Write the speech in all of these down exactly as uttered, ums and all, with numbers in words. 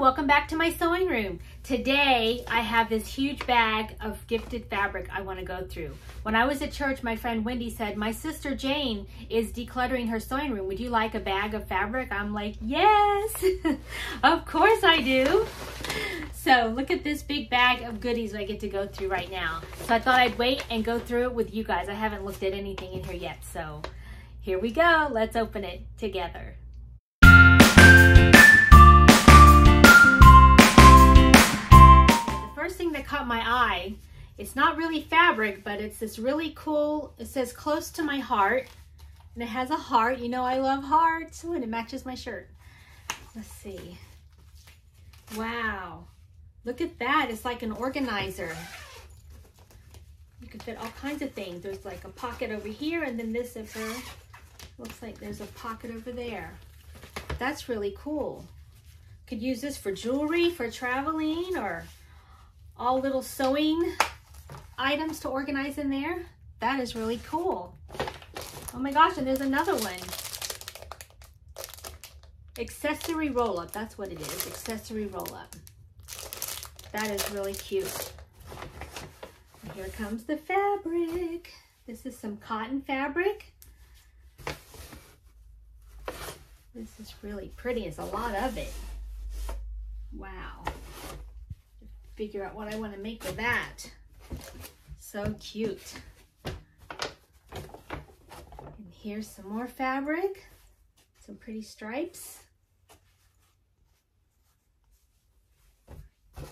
welcome back to my sewing room. Today I have this huge bag of gifted fabric I want to go through. When I was at church, my friend Wendy said, my sister Jane is decluttering her sewing room. Would you like a bag of fabric? I'm like, yes, of course I do. So look at this big bag of goodies I get to go through right now. So I thought I'd wait and go through it with you guys. I haven't looked at anything in here yet. So here we go. Let's open it together. First thing that caught my eye, it's not really fabric, but it's this really cool, it says close to my heart, and it has a heart. You know I love hearts. Ooh, and it matches my shirt. Let's see. Wow, look at that. It's like an organizer. You can fit all kinds of things. There's like a pocket over here, and then this over, looks like there's a pocket over there. That's really cool. Could use this for jewelry, for traveling, or all little sewing items to organize in there. That is really cool. Oh my gosh, and there's another one. Accessory roll-up, that's what it is, accessory roll-up. That is really cute. And here comes the fabric. This is some cotton fabric. This is really pretty, it's a lot of it. Wow. Figure out what I want to make with that. So cute. And here's some more fabric, some pretty stripes. Oh,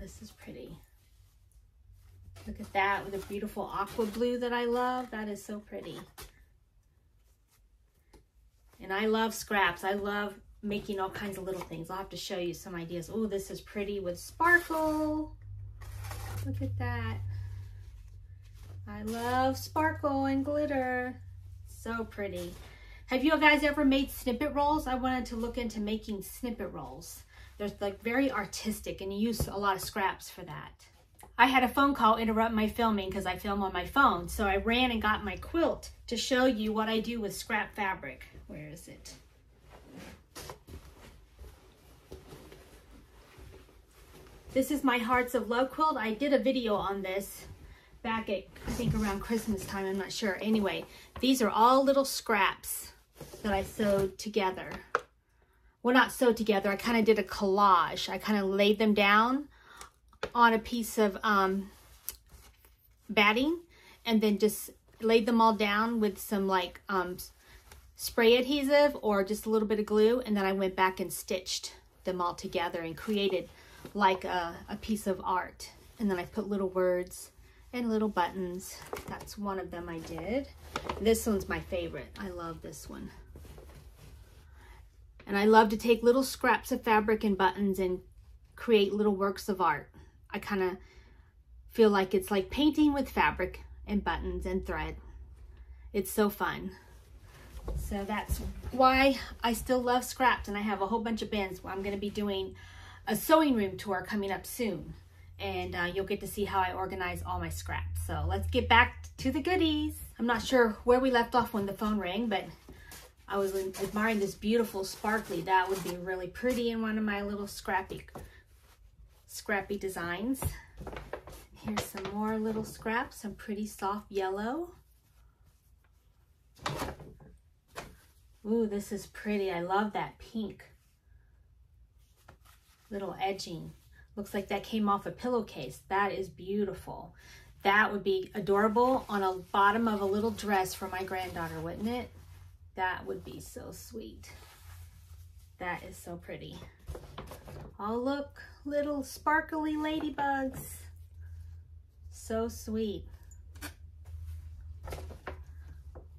this is pretty. Look at that with a beautiful aqua blue that I love. That is so pretty. And I love scraps. I love making all kinds of little things. I'll have to show you some ideas. Oh, this is pretty with sparkle. Look at that. I love sparkle and glitter. So pretty. Have you guys ever made snippet rolls? I wanted to look into making snippet rolls. They're like very artistic and you use a lot of scraps for that. I had a phone call interrupt my filming because I film on my phone. So I ran and got my quilt to show you what I do with scrap fabric. Where is it? This is my Hearts of Love quilt. I did a video on this back at, I think around Christmas time, I'm not sure. Anyway, these are all little scraps that I sewed together. Well, not sewed together, I kind of did a collage. I kind of laid them down on a piece of um, batting and then just laid them all down with some like um, spray adhesive or just a little bit of glue. And then I went back and stitched them all together and created like a, a piece of art, and then I put little words and little buttons. That's one of them I did. This one's my favorite. I love this one. And I love to take little scraps of fabric and buttons and create little works of art. I kind of feel like it's like painting with fabric and buttons and thread. It's so fun. So that's why I still love scraps, and I have a whole bunch of bins where I'm going to be doing a sewing room tour coming up soon, and uh, you'll get to see how I organize all my scraps. So let's get back to the goodies. I'm not sure where we left off when the phone rang, but I was admiring this beautiful sparkly. That would be really pretty in one of my little scrappy scrappy designs. Here's some more little scraps, some pretty soft yellow. Ooh, this is pretty. I love that pink little edging. Looks like that came off a pillowcase. That is beautiful. That would be adorable on a bottom of a little dress for my granddaughter, wouldn't it? That would be so sweet. That is so pretty. Oh, look, little sparkly ladybugs. So sweet.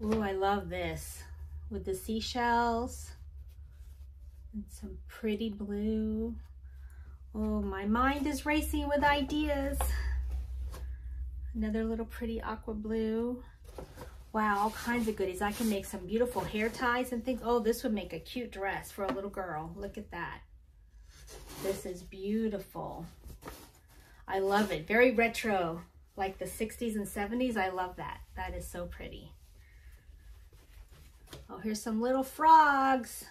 Ooh, I love this with the seashells and some pretty blue. Oh, my mind is racing with ideas. Another little pretty aqua blue. Wow, all kinds of goodies. I can make some beautiful hair ties and things. Oh, this would make a cute dress for a little girl. Look at that. This is beautiful. I love it. Very retro, like the sixties and seventies. I love that. That is so pretty. Oh, here's some little frogs.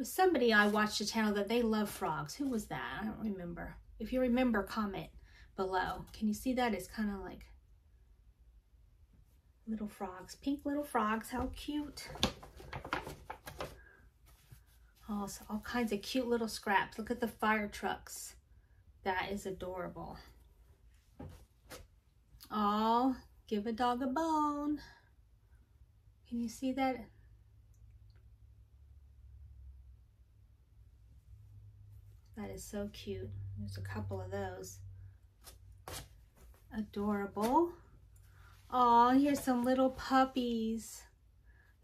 was somebody I watched a channel that they love frogs. Who was that? I don't remember. If you remember, comment below. Can you see that? It's kind of like little frogs, pink little frogs. How cute. Also, all kinds of cute little scraps. Look at the fire trucks. That is adorable. Oh, give a dog a bone. Can you see that? That is so cute. There's a couple of those. Adorable. Oh, here's some little puppies.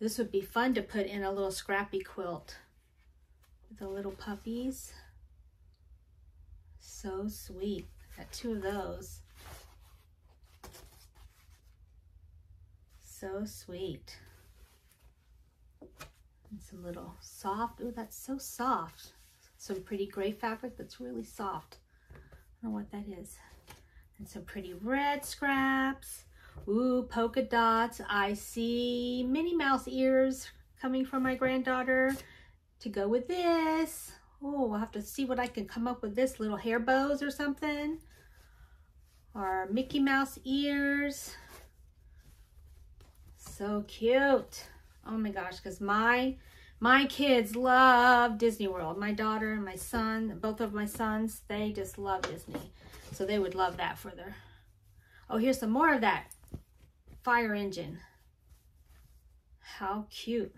This would be fun to put in a little scrappy quilt. The little puppies. So sweet. Got two of those. So sweet. And some little soft. Oh, that's so soft. Some pretty gray fabric that's really soft. I don't know what that is. And some pretty red scraps. Ooh, polka dots. I see Minnie Mouse ears coming from my granddaughter to go with this. Oh, I'll have to see what I can come up with. This little hair bows or something, or Mickey Mouse ears. So cute. Oh my gosh, because my my kids love Disney World. My daughter and my son, both of my sons, they just love Disney. So they would love that for their... Oh, here's some more of that fire engine. How cute.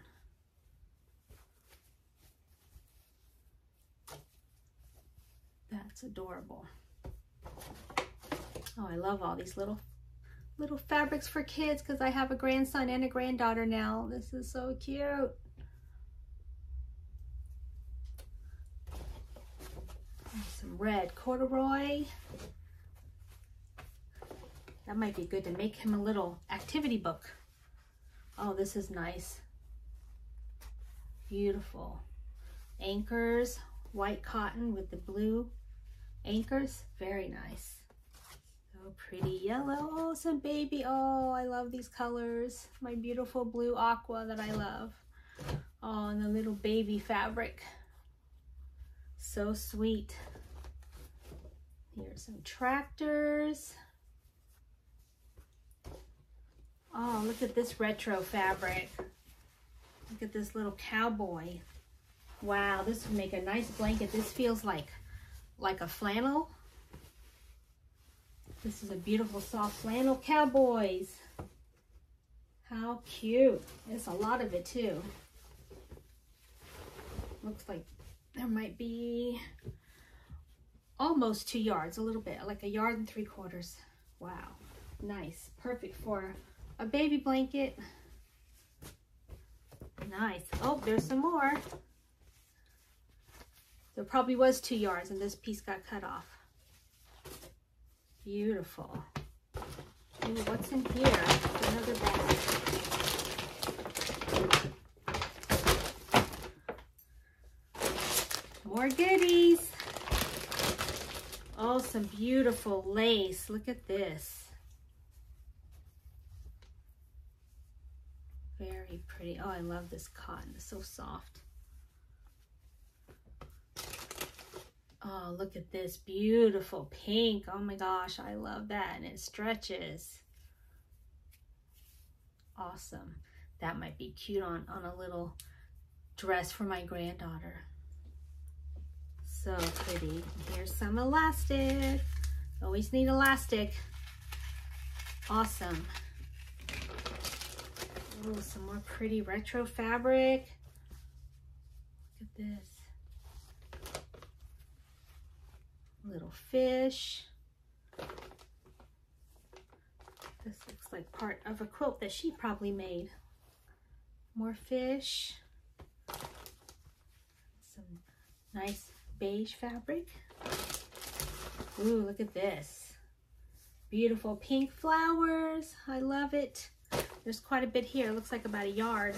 That's adorable. Oh, I love all these little little fabrics for kids because I have a grandson and a granddaughter now. This is so cute. Some red corduroy. That might be good to make him a little activity book. Oh, this is nice. Beautiful. Anchors, white cotton with the blue anchors. Very nice. So pretty. Yellow. Oh, some baby. Oh, I love these colors. My beautiful blue aqua that I love. Oh, and the little baby fabric. So sweet. Here's some tractors. Oh, look at this retro fabric. Look at this little cowboy. Wow, this would make a nice blanket. This feels like like a flannel. This is a beautiful soft flannel cowboys. How cute. There's a lot of it too. Looks like there might be almost two yards, a little bit, like a yard and three quarters. Wow, nice, perfect for a baby blanket. Nice. Oh, there's some more. There probably was two yards and this piece got cut off. Beautiful. Ooh, what's in here? Another bag. More goodies. Oh, some beautiful lace. Look at this. Very pretty. Oh, I love this cotton. It's so soft. Oh, look at this beautiful pink. Oh my gosh, I love that. And it stretches. Awesome. That might be cute on, on a little dress for my granddaughter. So pretty. Here's some elastic. Always need elastic. Awesome. Oh, some more pretty retro fabric. Look at this. Little fish. This looks like part of a quilt that she probably made. More fish. Some nice beige fabric. Ooh, look at this. Beautiful pink flowers. I love it. There's quite a bit here. It looks like about a yard.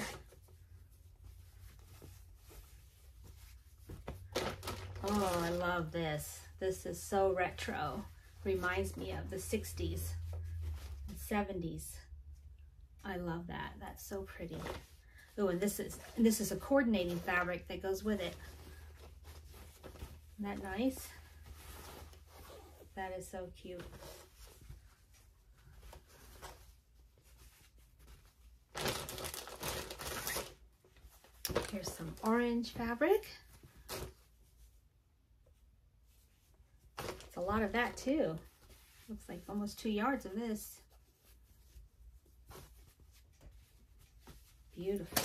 Oh, I love this. This is so retro. Reminds me of the sixties and seventies. I love that. That's so pretty. Ooh, and this is and this is a coordinating fabric that goes with it. Isn't that nice? That is so cute. Here's some orange fabric. It's a lot of that too. Looks like almost two yards of this. Beautiful.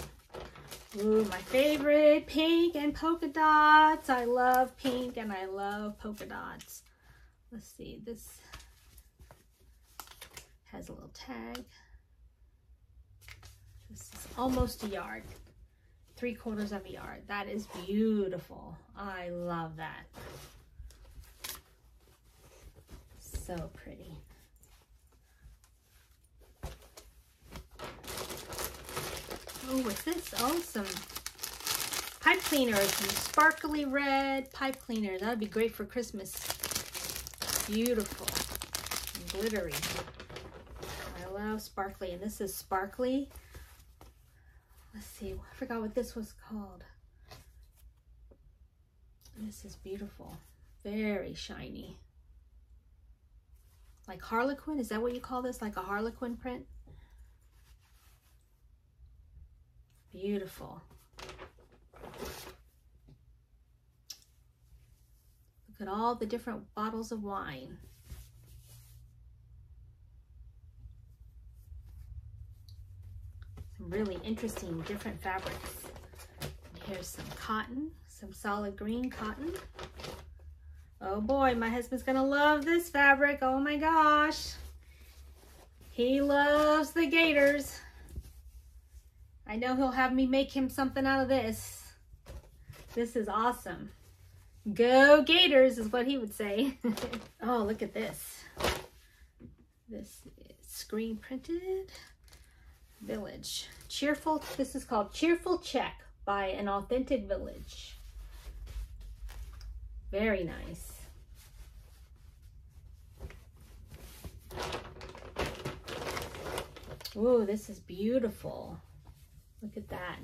Ooh, my favorite, pink and polka dots. I love pink and I love polka dots. Let's see, this has a little tag. This is almost a yard, three quarters of a yard. That is beautiful. I love that. So pretty. Oh, what's this? Oh, some pipe cleaner, some sparkly red pipe cleaner. That would be great for Christmas. Beautiful and glittery. I love sparkly, and this is sparkly. Let's see, I forgot what this was called. This is beautiful, very shiny. Like Harlequin, is that what you call this? Like a Harlequin print? Beautiful. Look at all the different bottles of wine. Some really interesting different fabrics. And here's some cotton, some solid green cotton. Oh boy, my husband's gonna love this fabric. Oh my gosh. He loves the gators. I know he'll have me make him something out of this. This is awesome. Go Gators is what he would say. Oh, look at this. This is screen printed. Village. Cheerful. This is called Cheerful Check by an Authentic Village. Very nice. Ooh, this is beautiful. Look at that.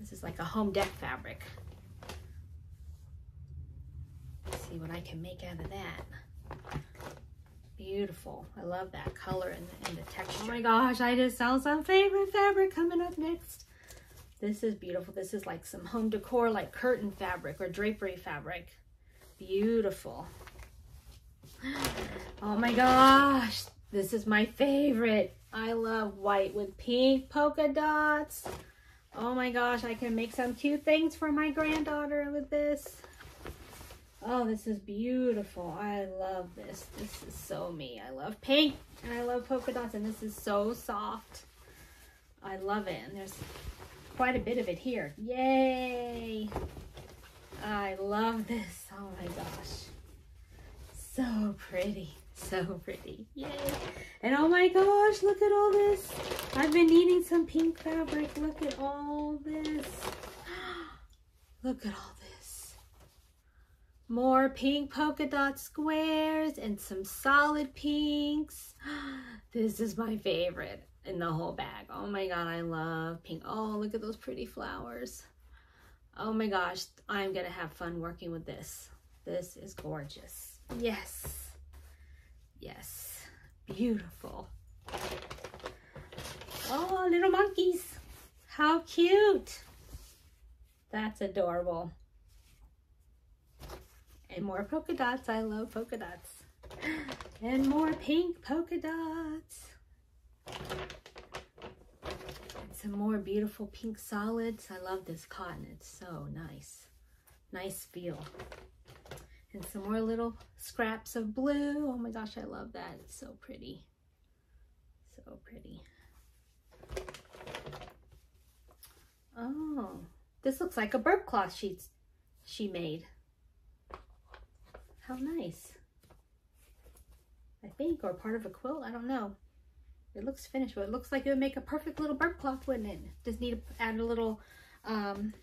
This is like a home deck fabric. Let's see what I can make out of that. Beautiful. I love that color and the, and the texture. Oh my gosh, I just saw some favorite fabric coming up next. This is beautiful. This is like some home decor, like curtain fabric or drapery fabric. Beautiful. Oh my gosh. This is my favorite. I love white with pink polka dots. Oh my gosh, I can make some cute things for my granddaughter with this. Oh, this is beautiful. I love this. This is so me. I love pink and I love polka dots, and this is so soft. I love it, and there's quite a bit of it here. Yay! I love this. Oh my gosh. So pretty. So pretty. Yay. And oh my gosh, look at all this. I've been needing some pink fabric. Look at all this. Look at all this. More pink polka dot squares and some solid pinks. This is my favorite in the whole bag. Oh my god, I love pink. Oh, look at those pretty flowers. Oh my gosh, I'm gonna have fun working with this. This is gorgeous. Yes. Yes, beautiful. Oh, little monkeys. How cute. That's adorable. And more polka dots. I love polka dots. And more pink polka dots. And some more beautiful pink solids. I love this cotton. It's so nice. Nice feel. And some more little scraps of blue. Oh my gosh, I love that. It's so pretty. So pretty. Oh, this looks like a burp cloth sheet she made. How nice. I think, or part of a quilt, I don't know. It looks finished, but it looks like it would make a perfect little burp cloth, wouldn't it? Just need to add a little, um,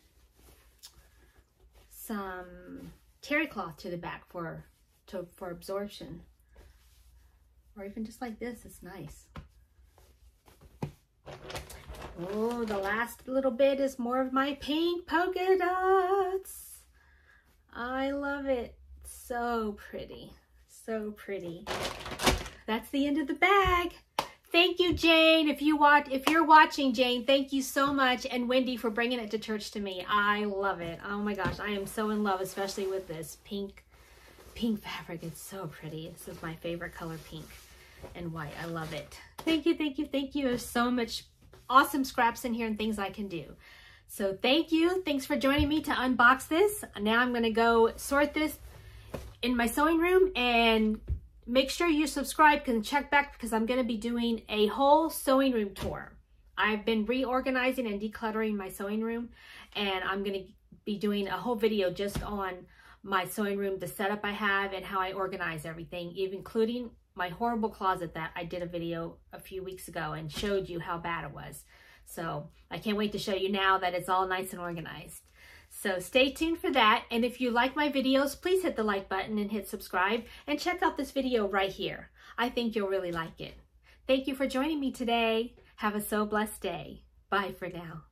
some... terry cloth to the back for to for absorption, or even just like this. It's nice. Oh, the last little bit is more of my pink polka dots. I love it. So pretty. So pretty. That's the end of the bag. Thank you, Jane. If you watch, if you're watching, Jane, thank you so much. And Wendy for bringing it to church to me. I love it. Oh my gosh, I am so in love, especially with this pink, pink fabric. It's so pretty. This is my favorite color, pink and white. I love it. Thank you, thank you, thank you. There's so much awesome scraps in here and things I can do. So thank you. Thanks for joining me to unbox this. Now I'm going to go sort this in my sewing room, and make sure you subscribe and check back, because I'm going to be doing a whole sewing room tour. I've been reorganizing and decluttering my sewing room, and I'm going to be doing a whole video just on my sewing room, the setup I have and how I organize everything, even including my horrible closet that I did a video a few weeks ago and showed you how bad it was. So I can't wait to show you now that it's all nice and organized. So stay tuned for that. And if you like my videos, please hit the like button and hit subscribe, and check out this video right here. I think you'll really like it. Thank you for joining me today. Have a so blessed day. Bye for now.